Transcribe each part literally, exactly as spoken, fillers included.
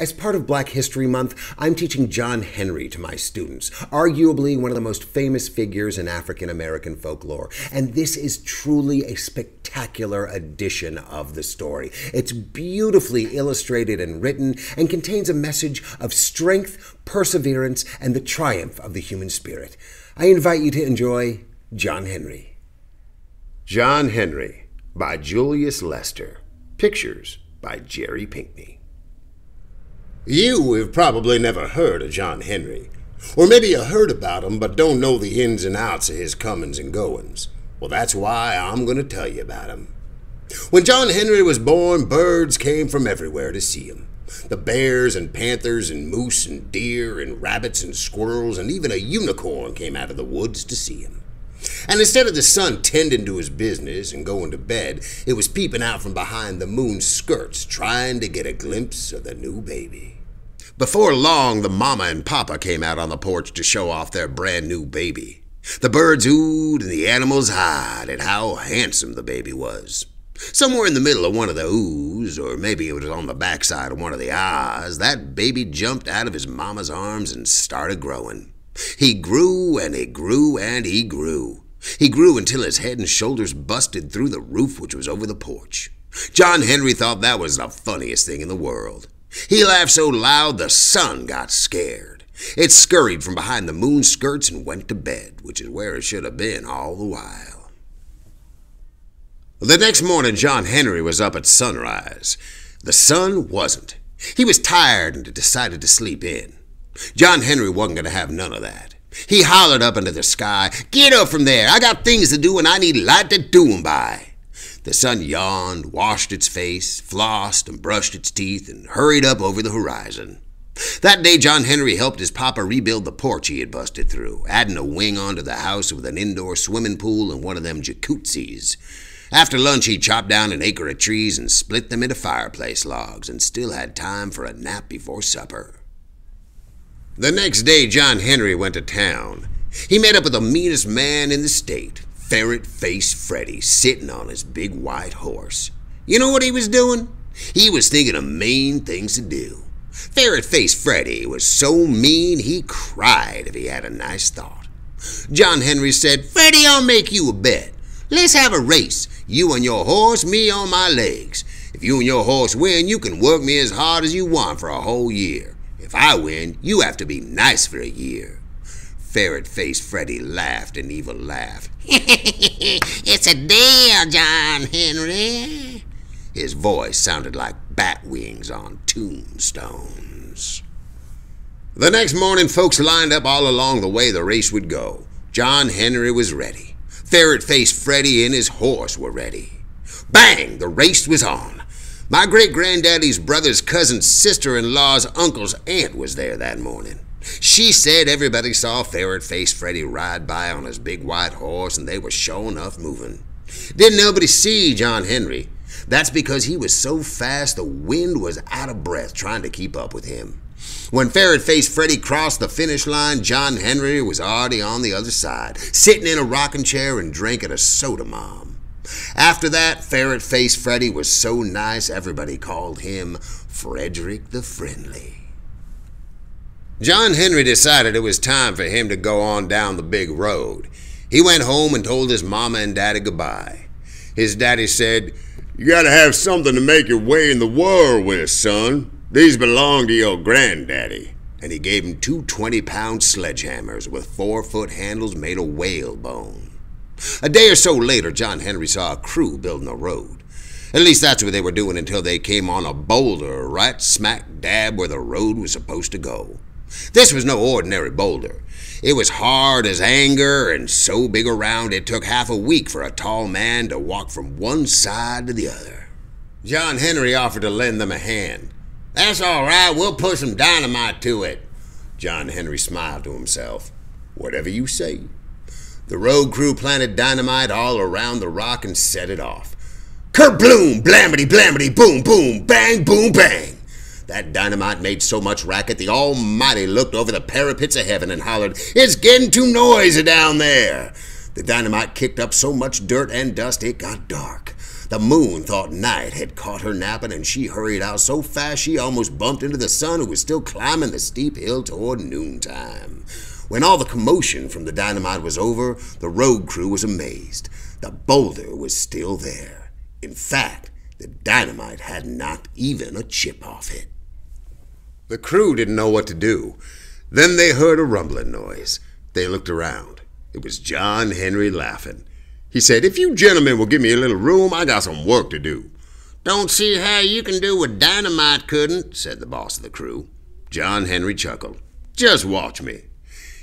As part of Black History Month, I'm teaching John Henry to my students, arguably one of the most famous figures in African American folklore. And this is truly a spectacular edition of the story. It's beautifully illustrated and written and contains a message of strength, perseverance, and the triumph of the human spirit. I invite you to enjoy John Henry. John Henry by Julius Lester. Pictures by Jerry Pinkney. You have probably never heard of John Henry, or maybe you heard about him but don't know the ins and outs of his comings and goings. Well, that's why I'm going to tell you about him. When John Henry was born, birds came from everywhere to see him. The bears and panthers and moose and deer and rabbits and squirrels and even a unicorn came out of the woods to see him. And instead of the sun tending to his business and going to bed, it was peeping out from behind the moon's skirts, trying to get a glimpse of the new baby. Before long, the mama and papa came out on the porch to show off their brand new baby. The birds oohed and the animals howled at how handsome the baby was. Somewhere in the middle of one of the oohs, or maybe it was on the backside of one of the ahs, that baby jumped out of his mama's arms and started growing. He grew and he grew and he grew. He grew until his head and shoulders busted through the roof which was over the porch. John Henry thought that was the funniest thing in the world. He laughed so loud the sun got scared. It scurried from behind the moon's skirts and went to bed, which is where it should have been all the while. The next morning, John Henry was up at sunrise. The sun wasn't. He was tired and decided to sleep in. John Henry wasn't going to have none of that. He hollered up into the sky, "Get up from there! I got things to do and I need light to do 'em by." The sun yawned, washed its face, flossed and brushed its teeth, and hurried up over the horizon. That day John Henry helped his papa rebuild the porch he had busted through, adding a wing onto the house with an indoor swimming pool and one of them jacuzzis. After lunch he chopped down an acre of trees and split them into fireplace logs and still had time for a nap before supper. The next day, John Henry went to town. He met up with the meanest man in the state, Ferret Face Freddy, sitting on his big white horse. You know what he was doing? He was thinking of mean things to do. Ferret Face Freddy was so mean he cried if he had a nice thought. John Henry said, "Freddy, I'll make you a bet. Let's have a race. You on your horse, me on my legs. If you and your horse win, you can work me as hard as you want for a whole year. If I win, you have to be nice for a year." Ferret Face Freddy laughed an evil laugh. "It's a deal, John Henry." His voice sounded like bat wings on tombstones. The next morning, folks lined up all along the way the race would go. John Henry was ready. Ferret Face Freddy and his horse were ready. Bang! The race was on. My great-granddaddy's brother's cousin's sister-in-law's uncle's aunt was there that morning. She said everybody saw Ferret Face Freddy ride by on his big white horse, and they were sure enough moving. Didn't nobody see John Henry? That's because he was so fast the wind was out of breath trying to keep up with him. When Ferret Face Freddy crossed the finish line, John Henry was already on the other side, sitting in a rocking chair and drinking a soda mom. After that, Ferret Face Freddy was so nice everybody called him Frederick the Friendly. John Henry decided it was time for him to go on down the big road. He went home and told his mama and daddy goodbye. His daddy said, "You gotta have something to make your way in the world with, son. These belong to your granddaddy." And he gave him two twenty-pound sledgehammers with four-foot handles made of whalebone. A day or so later, John Henry saw a crew building a road. At least that's what they were doing until they came on a boulder right smack dab where the road was supposed to go. This was no ordinary boulder. It was hard as anger and so big around it took half a week for a tall man to walk from one side to the other. John Henry offered to lend them a hand. "That's all right, we'll put some dynamite to it." John Henry smiled to himself. "Whatever you say." The road crew planted dynamite all around the rock and set it off. Kerbloom! Blamity, blamity, boom, boom, bang, boom, bang! That dynamite made so much racket the Almighty looked over the parapets of heaven and hollered, "It's getting too noisy down there!" The dynamite kicked up so much dirt and dust it got dark. The moon thought night had caught her napping, and she hurried out so fast she almost bumped into the sun, who was still climbing the steep hill toward noontime. When all the commotion from the dynamite was over, the road crew was amazed. The boulder was still there. In fact, the dynamite had not even a chip off it. The crew didn't know what to do. Then they heard a rumbling noise. They looked around. It was John Henry laughing. He said, "If you gentlemen will give me a little room, I got some work to do." "Don't see how you can do what dynamite couldn't," said the boss of the crew. John Henry chuckled. "Just watch me."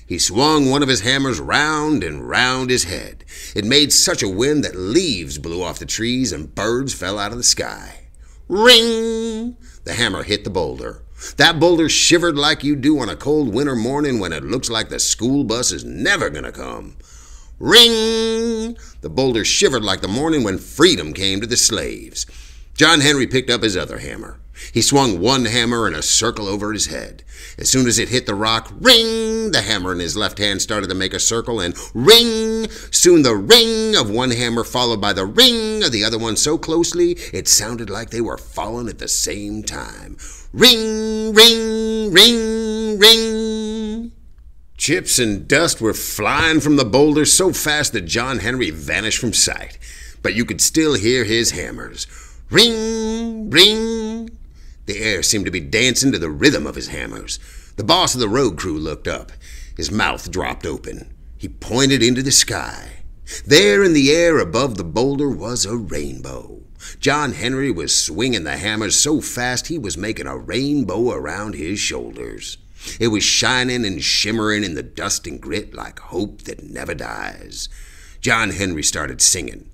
He swung one of his hammers round and round his head. It made such a wind that leaves blew off the trees and birds fell out of the sky. Ring! The hammer hit the boulder. That boulder shivered like you do on a cold winter morning when it looks like the school bus is never going to come. Ring! The boulder shivered like the morning when freedom came to the slaves. John Henry picked up his other hammer. He swung one hammer in a circle over his head. As soon as it hit the rock, ring! The hammer in his left hand started to make a circle, and ring! Soon the ring of one hammer followed by the ring of the other one so closely it sounded like they were falling at the same time. Ring! Ring! Ring! Ring! Chips and dust were flying from the boulder so fast that John Henry vanished from sight, but you could still hear his hammers. Ring, ring. The air seemed to be dancing to the rhythm of his hammers. The boss of the road crew looked up. His mouth dropped open. He pointed into the sky. There in the air above the boulder was a rainbow. John Henry was swinging the hammers so fast he was making a rainbow around his shoulders. It was shining and shimmering in the dust and grit like hope that never dies. John Henry started singing.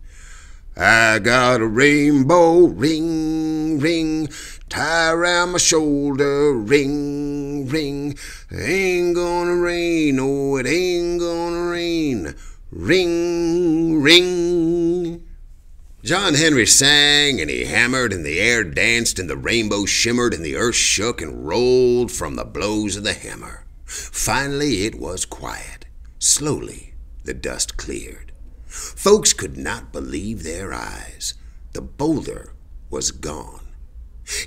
I got a rainbow, ring, ring, tie around my shoulder, ring, ring. Ain't gonna rain, oh, it ain't gonna rain, ring, ring. John Henry sang, and he hammered, and the air danced, and the rainbow shimmered, and the earth shook and rolled from the blows of the hammer. Finally, it was quiet. Slowly, the dust cleared. Folks could not believe their eyes. The boulder was gone.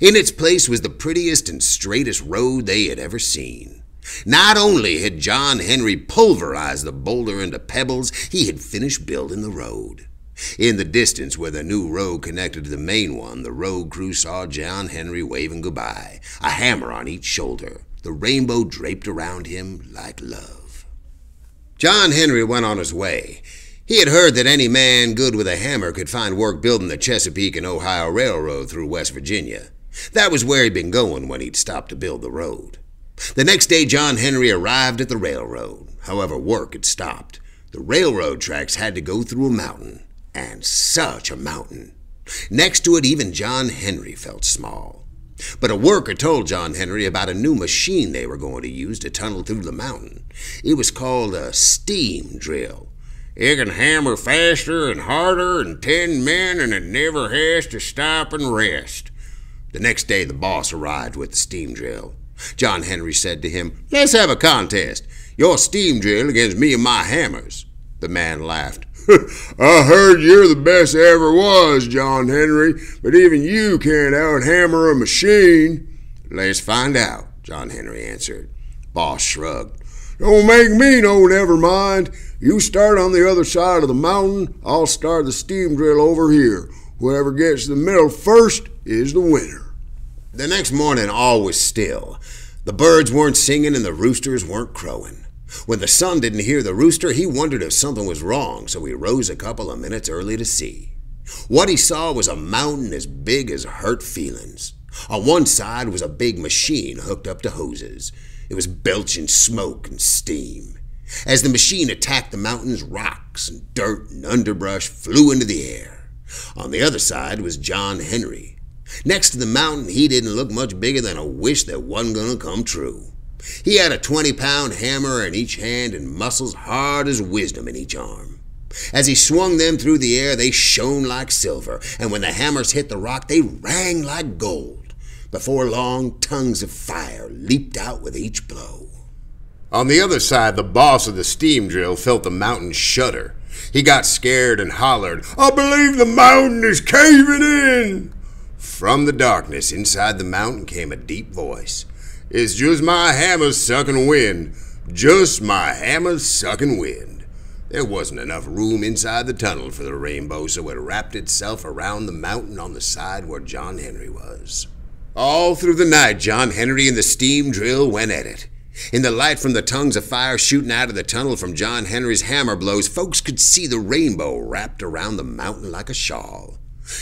In its place was the prettiest and straightest road they had ever seen. Not only had John Henry pulverized the boulder into pebbles, he had finished building the road. In the distance where the new road connected to the main one, the road crew saw John Henry waving goodbye, a hammer on each shoulder, the rainbow draped around him like love. John Henry went on his way. He had heard that any man good with a hammer could find work building the Chesapeake and Ohio Railroad through West Virginia. That was where he'd been going when he'd stopped to build the road. The next day, John Henry arrived at the railroad. However, work had stopped. The railroad tracks had to go through a mountain. And such a mountain. Next to it, even John Henry felt small. But a worker told John Henry about a new machine they were going to use to tunnel through the mountain. It was called a steam drill. It can hammer faster and harder than ten men, and it never has to stop and rest. The next day, the boss arrived with the steam drill. John Henry said to him, "Let's have a contest. Your steam drill against me and my hammers." The man laughed. "I heard you're the best I ever was, John Henry, but even you can't out-hammer a machine." "Let's find out," John Henry answered. Boss shrugged. "Don't make me no never mind. You start on the other side of the mountain, I'll start the steam drill over here. Whoever gets to the middle first is the winner." The next morning all was still. The birds weren't singing and the roosters weren't crowing. When the sun didn't hear the rooster, he wondered if something was wrong, so he rose a couple of minutes early to see. What he saw was a mountain as big as hurt feelings. On one side was a big machine hooked up to hoses. It was belching smoke and steam. As the machine attacked the mountains, rocks and dirt and underbrush flew into the air. On the other side was John Henry. Next to the mountain, he didn't look much bigger than a wish that wasn't going to come true. He had a twenty-pound hammer in each hand and muscles hard as wisdom in each arm. As he swung them through the air, they shone like silver, and when the hammers hit the rock, they rang like gold. Before long, tongues of fire leaped out with each blow. On the other side, the boss of the steam drill felt the mountain shudder. He got scared and hollered, "I believe the mountain is caving in!" From the darkness inside the mountain came a deep voice. "It's just my hammer sucking wind. Just my hammer sucking wind." There wasn't enough room inside the tunnel for the rainbow, so it wrapped itself around the mountain on the side where John Henry was. All through the night, John Henry and the steam drill went at it. In the light from the tongues of fire shooting out of the tunnel from John Henry's hammer blows, folks could see the rainbow wrapped around the mountain like a shawl.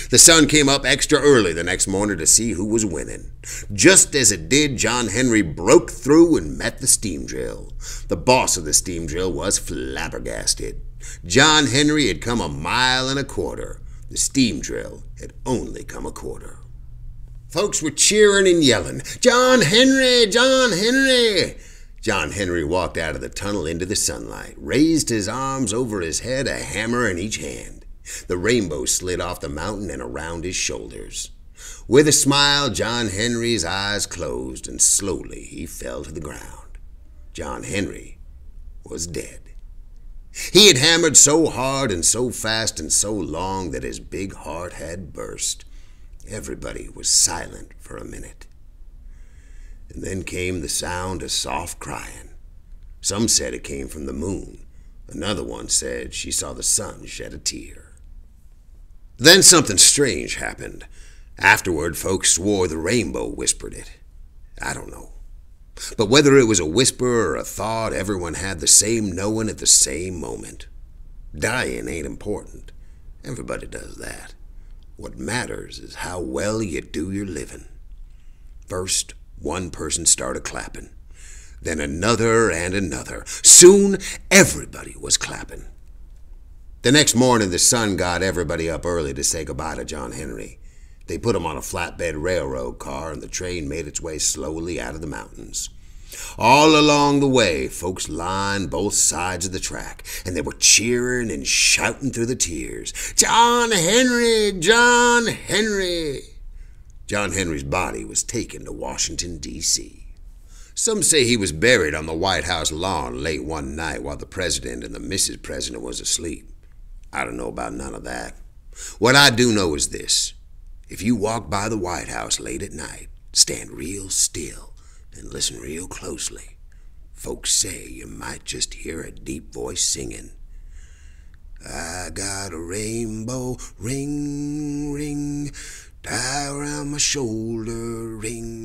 The sun came up extra early the next morning to see who was winning. Just as it did, John Henry broke through and met the steam drill. The boss of the steam drill was flabbergasted. John Henry had come a mile and a quarter. The steam drill had only come a quarter. Folks were cheering and yelling, "John Henry! John Henry!" John Henry walked out of the tunnel into the sunlight, raised his arms over his head, a hammer in each hand. The rainbow slid off the mountain and around his shoulders. With a smile, John Henry's eyes closed, and slowly he fell to the ground. John Henry was dead. He had hammered so hard and so fast and so long that his big heart had burst. Everybody was silent for a minute. And then came the sound of soft crying. Some said it came from the moon. Another one said she saw the sun shed a tear. Then something strange happened. Afterward, folks swore the rainbow whispered it. I don't know. But whether it was a whisper or a thought, everyone had the same knowing at the same moment. Dying ain't important. Everybody does that. What matters is how well you do your living. First, one person started clapping. Then another and another. Soon, everybody was clapping. The next morning, the sun got everybody up early to say goodbye to John Henry. They put him on a flatbed railroad car, and the train made its way slowly out of the mountains. All along the way, folks lined both sides of the track, and they were cheering and shouting through the tears, "John Henry! John Henry!" John Henry's body was taken to Washington, D C Some say he was buried on the White House lawn late one night while the president and the Missus President was asleep. I don't know about none of that. What I do know is this. If you walk by the White House late at night, stand real still and listen real closely. Folks say you might just hear a deep voice singing, "I got a rainbow, ring, ring, tie around my shoulder, ring,